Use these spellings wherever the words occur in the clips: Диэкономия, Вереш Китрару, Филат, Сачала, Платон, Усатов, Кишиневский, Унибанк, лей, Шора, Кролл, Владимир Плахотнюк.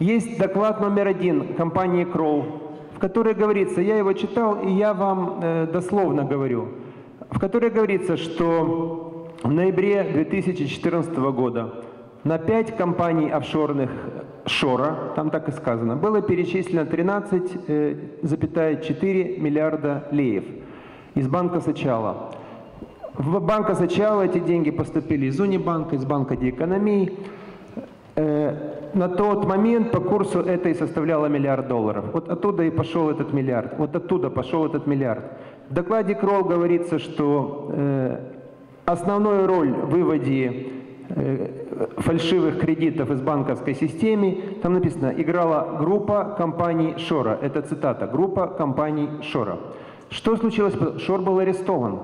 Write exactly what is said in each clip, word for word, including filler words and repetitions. Есть доклад номер один компании «Кролл», в которой говорится, я его читал и я вам э, дословно говорю, в которой говорится, что в ноябре две тысячи четырнадцатого года на пять компаний офшорных «Шора», там так и сказано, было перечислено тринадцать целых четыре миллиарда леев из банка «Сачала». В банк «Сачала» эти деньги поступили из Унибанка, из банка «Диэкономии». На тот момент по курсу это и составляло миллиард долларов. Вот оттуда и пошел этот миллиард. Вот оттуда пошел этот миллиард. В докладе Кролл говорится, что э, основную роль в выводе э, фальшивых кредитов из банковской системы, там написано, играла группа компаний «Шора». Это цитата. Группа компаний «Шора». Что случилось? Шор был арестован.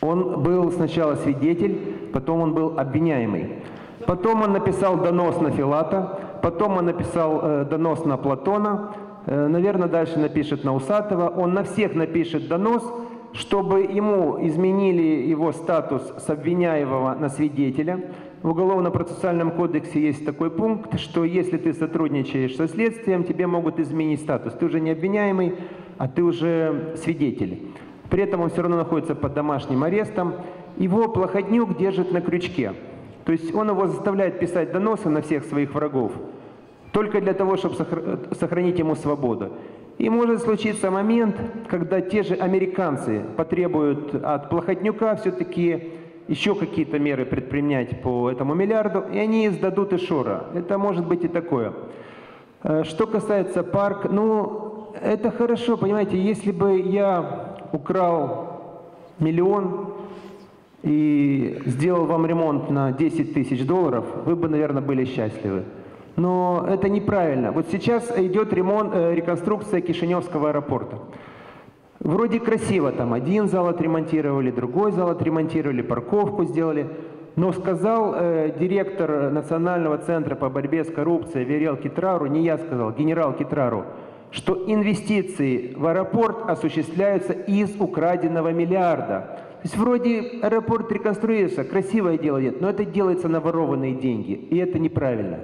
Он был сначала свидетель, потом он был обвиняемый. Потом он написал донос на Филата, потом он написал э, донос на Платона, э, наверное, дальше напишет на Усатова. Он на всех напишет донос, чтобы ему изменили его статус с обвиняемого на свидетеля. В Уголовно-процессуальном кодексе есть такой пункт, что если ты сотрудничаешь со следствием, тебе могут изменить статус. Ты уже не обвиняемый, а ты уже свидетель. При этом он все равно находится под домашним арестом. Его Плахотнюк держит на крючке. То есть он его заставляет писать доносы на всех своих врагов, только для того, чтобы сохранить ему свободу. И может случиться момент, когда те же американцы потребуют от Плахотнюка все-таки еще какие-то меры предпринять по этому миллиарду, и они сдадут и Шора. Это может быть и такое. Что касается парк, ну, это хорошо, понимаете, если бы я украл миллион, и сделал вам ремонт на десять тысяч долларов, вы бы, наверное, были счастливы. Но это неправильно. Вот сейчас идет ремонт, э, реконструкция Кишиневского аэропорта. Вроде красиво, там один зал отремонтировали, другой зал отремонтировали, парковку сделали. Но сказал э, директор Национального центра по борьбе с коррупцией Вереш Китрару, не я сказал, генерал Китрару, что инвестиции в аэропорт осуществляются из украденного миллиарда. То есть вроде аэропорт реконструируется, красивое дело идет, но это делается на ворованные деньги, и это неправильно.